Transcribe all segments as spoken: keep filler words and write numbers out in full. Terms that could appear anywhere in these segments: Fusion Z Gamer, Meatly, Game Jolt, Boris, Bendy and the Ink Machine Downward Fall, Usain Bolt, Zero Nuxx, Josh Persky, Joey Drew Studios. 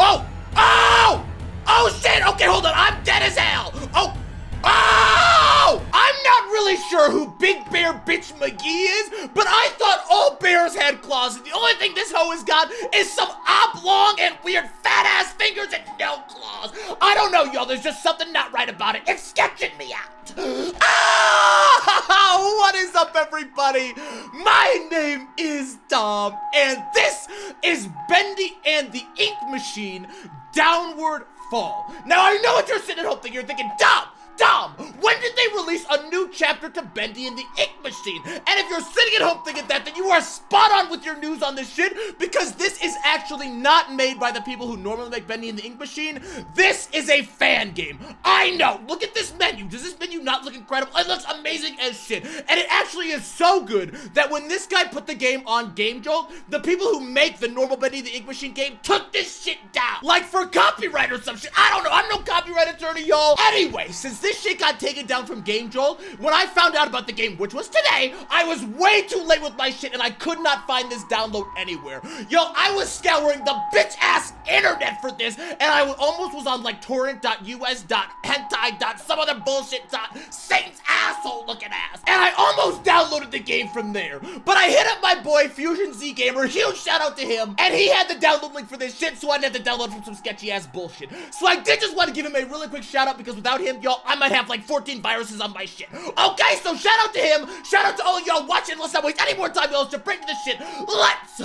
Oh! Oh! Oh shit! Okay, hold on. I'm dead as hell! Oh! Oh! I'm not really sure who Big Bear Bitch McGee is, but I thought all bears had claws, and the only thing this hoe has got is some oblong and weird fat-ass fingers and no claws. I don't know, y'all. There's just something not right about it. It's sketching me out. Oh! What is up, everybody? My name is Dom, and this is Bendy and the Ink Machine Downward Fall. Now, I know what you're sitting at home thinking. You're thinking, Dom! Dom, when did they release a new chapter to Bendy and the Ink Machine? And if you're sitting at home thinking that, then you are spot on with your news on this shit, because this is actually not made by the people who normally make Bendy and the Ink Machine. This is a fan game. I know. Look at this menu. Does this menu not look incredible? It looks amazing as shit. And it actually is so good that when this guy put the game on Game Jolt, the people who make the normal Bendy and the Ink Machine game took this shit down. Like for copyright or some shit. I don't know. I'm no copyright attorney, y'all. Anyway, since this This shit got taken down from Game Jolt. When I found out about the game, which was today, I was way too late with my shit, and I could not find this download anywhere. Yo, I was scouring the bitch-ass internet for this, and I almost was on like torrent dot us dot hentai dot some other bullshit dot Satan's asshole looking ass, and I almost downloaded the game from there. But I hit up my boy Fusion Z Gamer, huge shout out to him, and he had the download link for this shit, so I didn't have to download from some sketchy ass bullshit. So I did just want to give him a really quick shout out, because without him, y'all, I might have like fourteen viruses on my shit. Okay, so shout out to him. Shout out to all y'all watching. Let's not waste any more time, y'all. Just bring this shit. Let's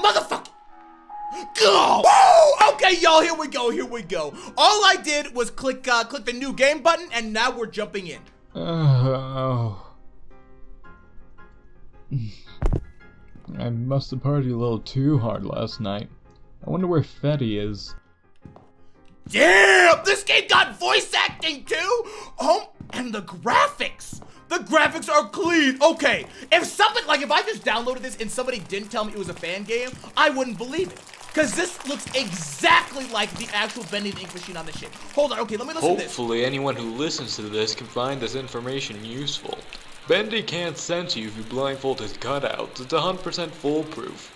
motherfucking go. Woo! Okay, y'all, here we go. Here we go. All I did was click uh, click the new game button, and now we're jumping in. Uh, oh. I must have partied a little too hard last night. I wonder where Fetty is. Damn! This game got voice acting too? Oh, and the graphics! The graphics are clean! Okay, if something, like if I just downloaded this and somebody didn't tell me it was a fan game, I wouldn't believe it. Because this looks exactly like the actual Bendy and the Ink Machine on this shit. Hold on, okay, let me listen Hopefully, to this. Hopefully, anyone who listens to this can find this information useful. Bendy can't sense you if you blindfold his cutouts. It's one hundred percent foolproof.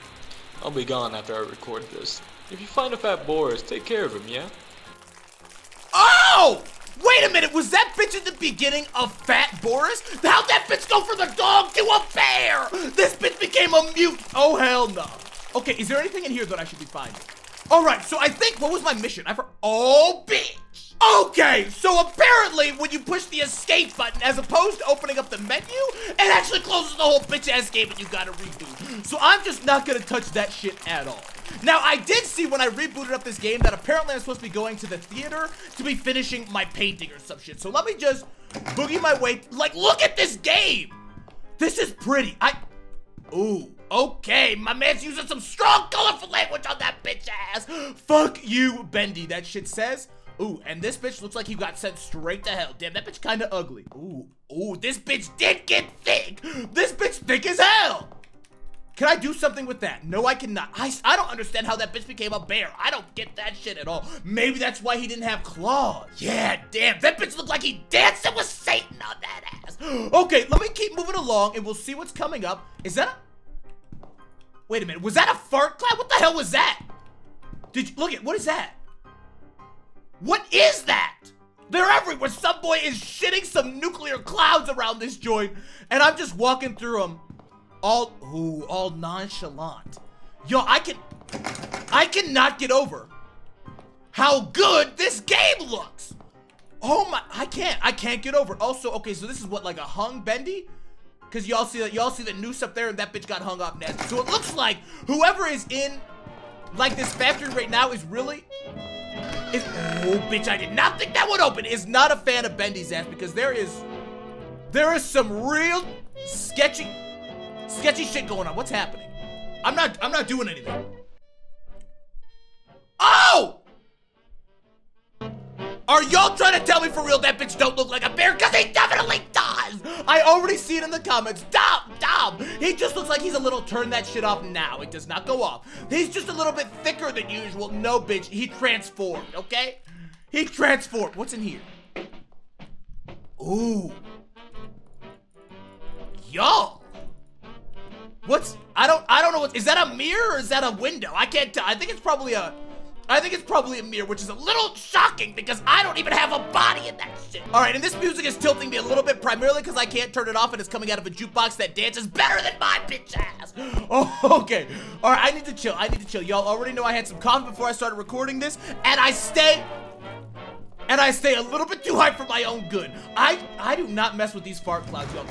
I'll be gone after I record this. If you find a fat Boris, take care of him, yeah? Oh! Wait a minute, was that bitch at the beginning a fat Boris? How'd that bitch go from the dog to a bear? This bitch became a mute. Oh, hell no. Okay, is there anything in here that I should be finding? All right, so I think, what was my mission? I for oh, bitch. Okay, so apparently when you push the escape button, as opposed to opening up the menu, it actually closes the whole bitch-ass game and you gotta reboot. So I'm just not gonna touch that shit at all. Now, I did see when I rebooted up this game that apparently I'm supposed to be going to the theater to be finishing my painting or some shit. So let me just boogie my way. Like, look at this game. This is pretty. I, ooh, okay. My man's using some strong, colorful language on that bitch ass. Fuck you, Bendy, that shit says. Ooh, and this bitch looks like he got sent straight to hell. Damn, that bitch kind of ugly. Ooh, ooh, this bitch did get thick. This bitch thick as hell. Can I do something with that? No, I cannot. I, I don't understand how that bitch became a bear. I don't get that shit at all. Maybe that's why he didn't have claws. Yeah, damn. That bitch looked like he dancing with Satan on that ass. Okay, let me keep moving along, and we'll see what's coming up. Is that a... Wait a minute. Was that a fart cloud? What the hell was that? Did you... Look at... What is that? What is that? They're everywhere. Some boy is shitting some nuclear clouds around this joint, and I'm just walking through them. All, ooh, all nonchalant. Yo, I can, I cannot get over how good this game looks. Oh my, I can't, I can't get over it. Also, okay, so this is what, like a hung Bendy? Cause y'all see that, y'all see the noose up there and that bitch got hung up nasty. So it looks like whoever is in, like this factory right now is really, is, oh bitch, I did not think that would open. Is not a fan of Bendy's ass because there is, there is some real sketchy, Sketchy shit going on. What's happening? I'm not- I'm not doing anything. Oh! Are y'all trying to tell me for real that bitch don't look like a bear? Cause he definitely does! I already see it in the comments. Dom! Dom! He just looks like he's a little turn that shit off now. It does not go off. He's just a little bit thicker than usual. No, bitch. He transformed, okay? He transformed. What's in here? Ooh. Yo! What's, I don't, I don't know what, is that a mirror or is that a window? I can't tell, I think it's probably a, I think it's probably a mirror, which is a little shocking because I don't even have a body in that shit. All right, and this music is tilting me a little bit, primarily because I can't turn it off and it's coming out of a jukebox that dances better than my bitch ass. Oh, okay. All right, I need to chill. I need to chill. Y'all already know I had some coffee before I started recording this, and I stay... And I stay a little bit too hype for my own good. I I do not mess with these fart clouds, y'all.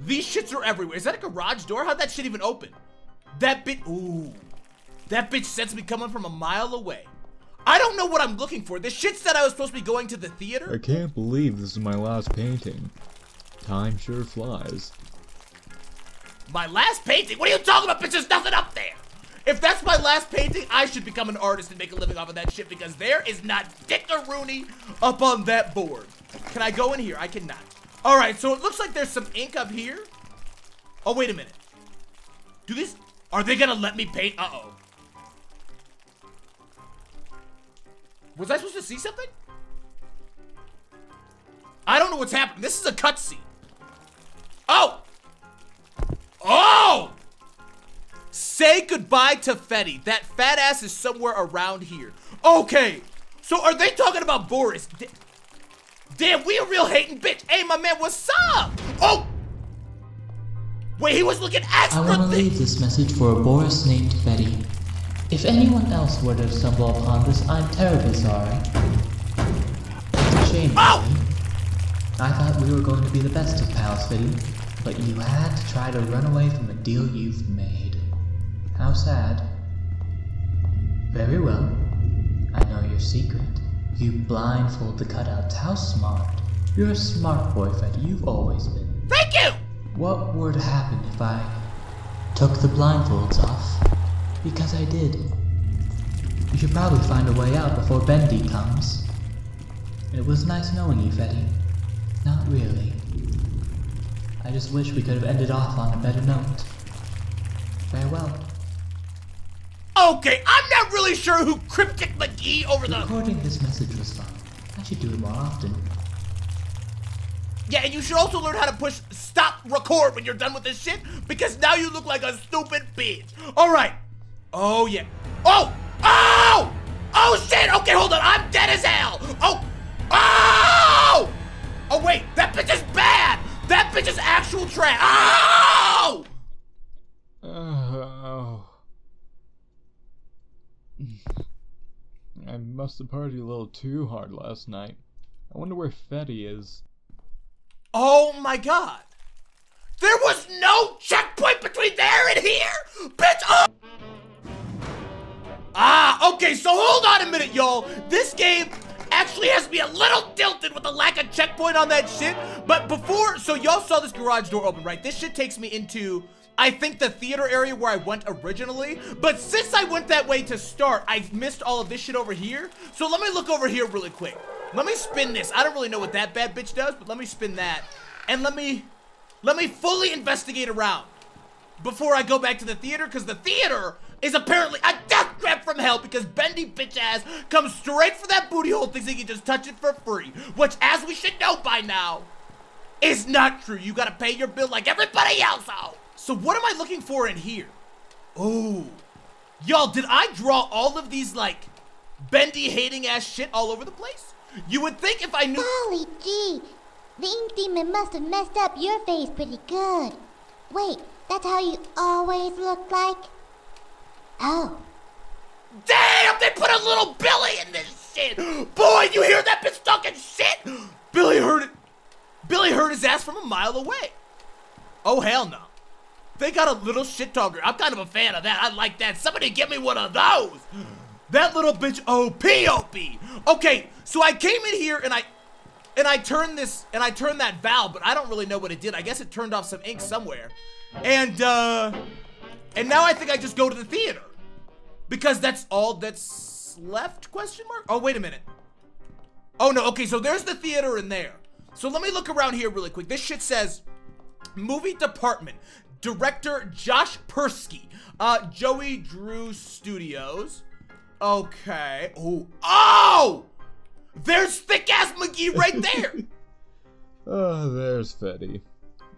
These shits are everywhere. Is that a garage door? How'd that shit even open? That bitch, ooh. That bitch sets me coming from a mile away. I don't know what I'm looking for. This shit said I was supposed to be going to the theater. I can't believe this is my last painting. Time sure flies. My last painting? What are you talking about, bitch? There's nothing up there. If that's my last painting, I should become an artist and make a living off of that shit because there is not dick-a-rooney up on that board. Can I go in here? I cannot. All right, so it looks like there's some ink up here. Oh, wait a minute. Do these... Are they gonna let me paint? Uh-oh. Was I supposed to see something? I don't know what's happening. This is a cutscene. Oh! Oh! Say goodbye to Fetty. That fat ass is somewhere around here. Okay, so are they talking about Boris? D Damn, we a real hating bitch. Hey, my man, what's up? Oh! Wait, he was looking extra I want to leave this message for a Boris named Fetty. If anyone else were to stumble upon this, I'm terribly sorry. It's a shame, oh! Fetty. I thought we were going to be the best of pals, Fetty, but you had to try to run away from a deal you've made. How sad. Very well. I know your secret. You blindfold the cutouts. How smart. You're a smart boy, Fetty. You've always been. Thank you! What would happen if I took the blindfolds off? Because I did. You should probably find a way out before Bendy comes. It was nice knowing you, Fetty. Not really. I just wish we could have ended off on a better note. Farewell. Okay, I'm not really sure who Cryptic McGee over the- Recording this message was fun. I should do it more often. Yeah, and you should also learn how to push stop record when you're done with this shit, because now you look like a stupid bitch. All right. Oh, yeah. Oh! Oh! Oh, shit! Okay, hold on. I'm dead as hell! Oh! Oh! Oh, wait. That bitch is bad! That bitch is actual trash. Oh! Oh. I must have partied a little too hard last night. I wonder where Fetty is. Oh my god! There was no checkpoint between there and here?! Bitch! Oh! Ah, okay, so hold on a minute, y'all! This game actually has me a little tilted with the lack of checkpoint on that shit, but before- so y'all saw this garage door open, right? This shit takes me into... I think the theater area where I went originally, but since I went that way to start, I missed all of this shit over here. So let me look over here really quick. Let me spin this. I don't really know what that bad bitch does, but let me spin that. And let me, let me fully investigate around before I go back to the theater, because the theater is apparently a death trap from hell because Bendy bitch ass comes straight for that booty hole thinks he can just touch it for free, which as we should know by now, is not true. You gotta pay your bill like everybody else out. So what am I looking for in here? Oh, y'all, did I draw all of these, like, bendy hating ass shit all over the place? You would think if I knew- Golly gee, the ink demon must have messed up your face pretty good. Wait, that's how you always look like? Oh. Damn, they put a little Billy in this shit! Boy, you hear that bitch talking shit? Billy heard it. Billy heard his ass from a mile away. Oh, hell no. They got a little shit talker. I'm kind of a fan of that. I like that. Somebody give me one of those. That little bitch O P O P. Okay, so I came in here and I and I turned this and I turned that valve, but I don't really know what it did. I guess it turned off some ink somewhere. And uh and now I think I just go to the theater. Because that's all that's left? Question mark? Oh, wait a minute. Oh no, okay, so there's the theater in there. So let me look around here really quick. This shit says movie department. Director Josh Persky, uh, Joey Drew Studios. Okay. Oh, oh! There's thick-ass McGee right there. Oh, there's Fetty.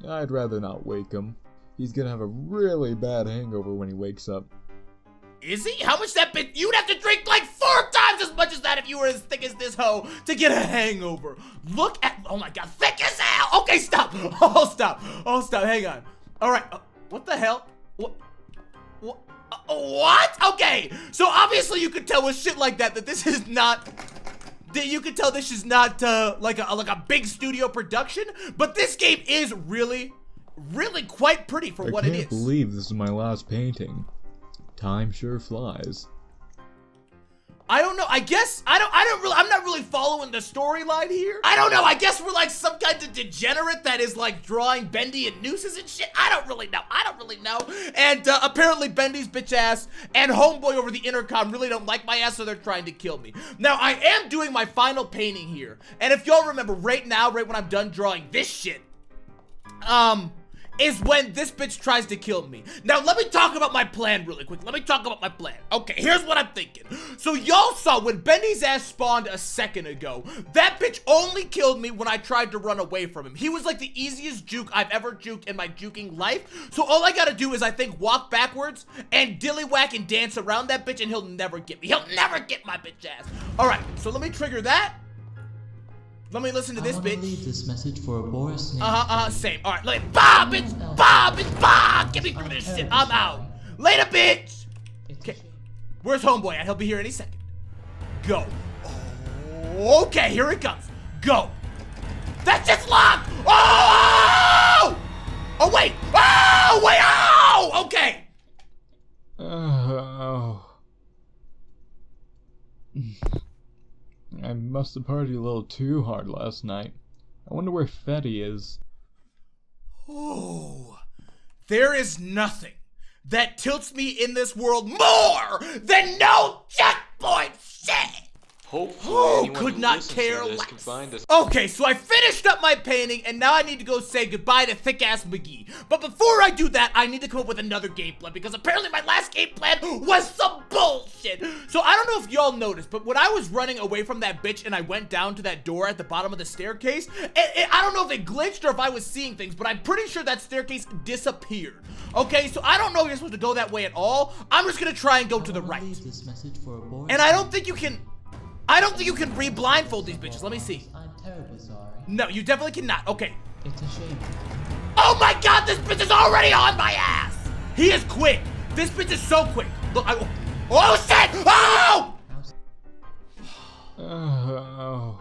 I'd rather not wake him. He's gonna have a really bad hangover when he wakes up. Is he? How much that bit? You'd have to drink like four times as much as that if you were as thick as this hoe to get a hangover. Look at, oh my God, thick as hell. Okay, stop. Oh, stop. Oh, stop. Hang on. All right. Uh, what the hell? What? What? Uh, what? Okay. So obviously you could tell with shit like that that this is not. You could tell this is not uh, like a like a big studio production, but this game is really, really quite pretty for I what it is. I can't believe this is my last painting. Time sure flies. I don't know. I guess I don't. I don't really. I'm not really following the storyline here. I don't know. I guess we're like some kind of degenerate that is like drawing Bendy and nooses and shit. I don't really know. I don't really know. And uh, apparently Bendy's bitch ass and homeboy over the intercom really don't like my ass, so they're trying to kill me. Now I am doing my final painting here, and if y'all remember, right now, right when I'm done drawing this shit, um. is when this bitch tries to kill me. Now, let me talk about my plan really quick. Let me talk about my plan. Okay, here's what I'm thinking. So, y'all saw when Bendy's ass spawned a second ago, that bitch only killed me when I tried to run away from him. He was like the easiest juke I've ever juked in my juking life. So, all I gotta do is, I think, walk backwards and dilly-whack and dance around that bitch, and he'll never get me. He'll never get my bitch ass. All right, so let me trigger that. Let me listen to this, I bitch. Leave this message for a Boris. Uh huh. Uh huh. Same. All right. Like, bah, bitch. Bah, bitch. Bah. Get me through this shit. I'm out. Later, bitch. Okay. Where's homeboy at? He'll be here any second. Go. Okay. Here it comes. Go. That's just locked. Oh. Oh wait. Oh wait. Oh. Okay. Uh, oh. I must have partied a little too hard last night. I wonder where Fetty is. Oh, there is nothing that tilts me in this world more than no checkpoint shit! Hopefully, who could not care less. Okay, so I finished up my painting, and now I need to go say goodbye to thick-ass McGee. But before I do that, I need to come up with another game plan, because apparently my last game plan was some bullshit. So I don't know if y'all noticed, but when I was running away from that bitch and I went down to that door at the bottom of the staircase, it, it, I don't know if it glitched or if I was seeing things, but I'm pretty sure that staircase disappeared. Okay, so I don't know if you're supposed to go that way at all. I'm just going to try and go to the right. This message for a boy. And I don't think you can... I don't think you can re-blindfold these bitches. Let me see. I'm terribly sorry. No, you definitely cannot. Okay. It's a shame. Oh my God, this bitch is already on my ass. He is quick. This bitch is so quick. Look, I. Oh shit! Oh!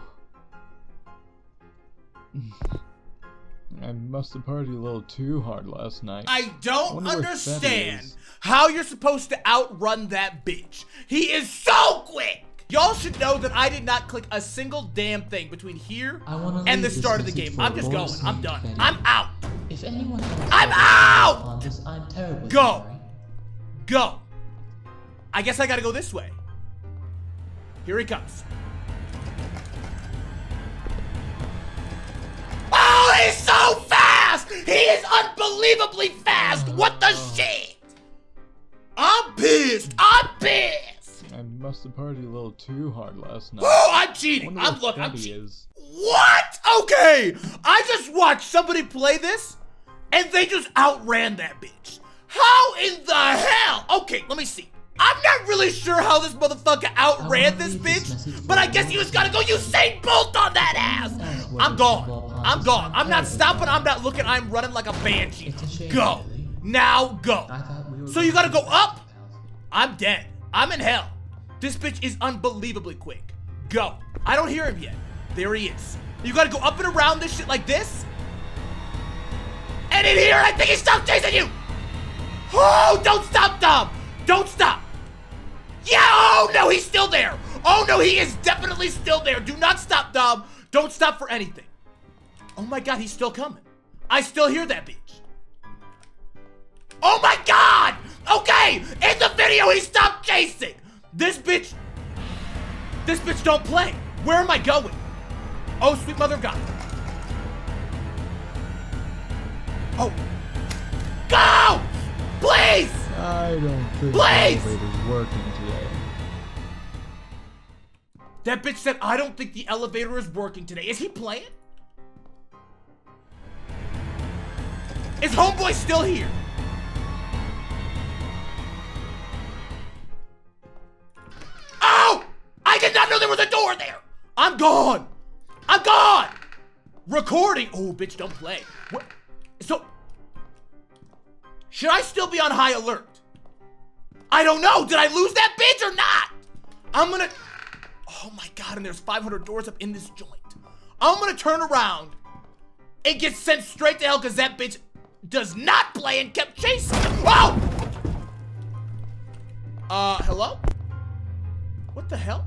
Oh. I must have partied a little too hard last night. I don't I understand how you're supposed to outrun that bitch. He is so quick. Y'all should know that I did not click a single damn thing between here and the start of the game. I'm just going. I'm done. I'm out. If anyone I'm out! This, I'm terribly go. Sorry. Go. I guess I gotta go this way. Here he comes. Oh, he's so fast! He is unbelievably fast! What the shit? I'm pissed! I'm pissed! I must have partied a little too hard last night. Oh, I'm cheating! I'm looking. I'm cheating. What? Okay! I just watched somebody play this, and they just outran that bitch. How in the hell? Okay, let me see. I'm not really sure how this motherfucker outran this bitch, but I guess he was gonna go Usain Bolt on that ass! I'm gone. I'm gone. I'm not stopping. I'm not looking. I'm running like a banshee. Go. Now go. So you gotta go up? I'm dead. I'm in hell. This bitch is unbelievably quick. Go. I don't hear him yet. There he is. You gotta go up and around this shit like this. And in here, I think he's still chasing you. Oh, don't stop, Dom. Don't stop. Yeah, oh no, he's still there. Oh no, he is definitely still there. Do not stop, Dom. Don't stop for anything. Oh my God, he's still coming. I still hear that bitch. Oh my God. Okay, in the video, he stopped chasing. This bitch, this bitch don't play. Where am I going? Oh, sweet mother of God. Oh, go, please. I don't think please. The elevator's working today. That bitch said, I don't think the elevator is working today. Is he playing? Is homeboy still here? I'm gone. I'm gone. Recording. Oh, bitch, don't play. What? So, should I still be on high alert? I don't know. Did I lose that bitch or not? I'm gonna. Oh my god! And there's five hundred doors up in this joint. I'm gonna turn around. It gets sent straight to hell because that bitch does not play and kept chasing. Whoa! Uh, hello? What the hell?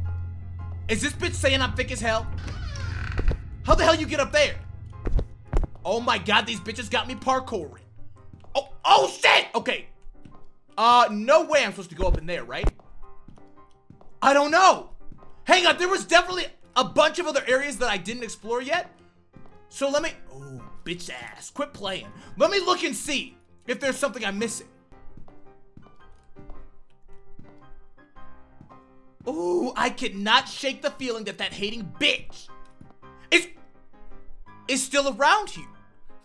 Is this bitch saying I'm thick as hell? How the hell you get up there? Oh my god, these bitches got me parkouring. Oh, oh shit! Okay. Uh, no way I'm supposed to go up in there, right? I don't know. Hang on, there was definitely a bunch of other areas that I didn't explore yet. So let me, oh, bitch ass, quit playing. Let me look and see if there's something I'm missing. Ooh, I cannot shake the feeling that that hating bitch is, is still around here.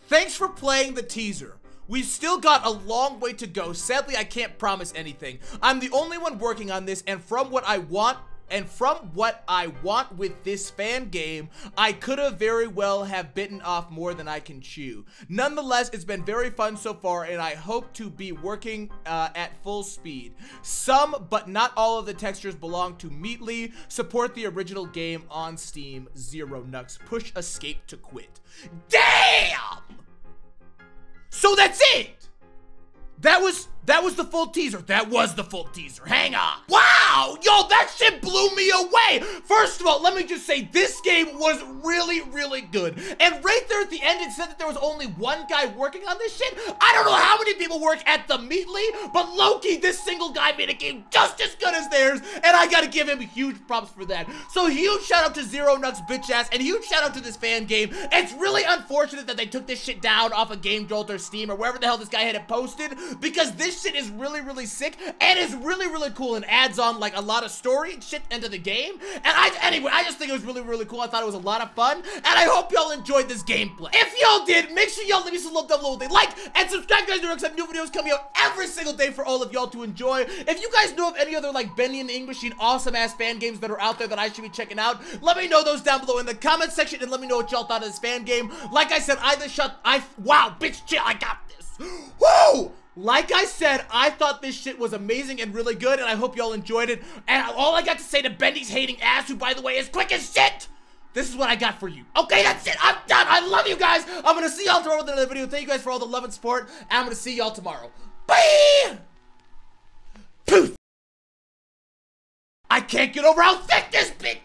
Thanks for playing the teaser. We've still got a long way to go. Sadly, I can't promise anything. I'm the only one working on this, and from what I want, and from what I want with this fan game, I could have very well have bitten off more than I can chew. Nonetheless, it's been very fun so far, and I hope to be working uh, at full speed. Some, but not all of the textures belong to Meatly. Support the original game on Steam, Zero Nuxx. Push escape to quit. Damn! So that's it! That was, that was the full teaser. That was the full teaser. Hang on. Wow, yo, that shit blew me away. First of all, let me just say this game was really, really good. And right there at the end, it said that there was only one guy working on this shit. I don't know how many people work at the Meatly, but low-key, this single guy made a game just as good as theirs, and I gotta give him huge props for that. So huge shout out to Zero Nuxx, bitch ass, and huge shout out to this fan game. It's really unfortunate that they took this shit down off of Game Jolt or Steam or wherever the hell this guy had it posted, because this shit is really, really sick and is really, really cool and adds on like a lot of story shit into the game. And I, anyway, I just think it was really, really cool. I thought it was a lot of fun, and I hope y'all enjoyed this gameplay. If y'all did, make sure y'all leave us a little double they like and subscribe, guys. There are new videos coming out every single day for all of y'all to enjoy. If you guys know of any other like Bendy and the Ink Machine awesome ass fan games that are out there that I should be checking out, let me know those down below in the comment section, and let me know what y'all thought of this fan game. Like I said, I just shut. I wow, bitch, chill. I got this. Woo! Like I said, I thought this shit was amazing and really good, and I hope y'all enjoyed it. And all I got to say to Bendy's hating ass, who, by the way, is quick as shit, this is what I got for you. Okay, that's it. I'm done. I love you guys. I'm going to see y'all tomorrow with another video. Thank you guys for all the love and support, and I'm going to see y'all tomorrow. Bye! Poof! I can't get over how thick this bitch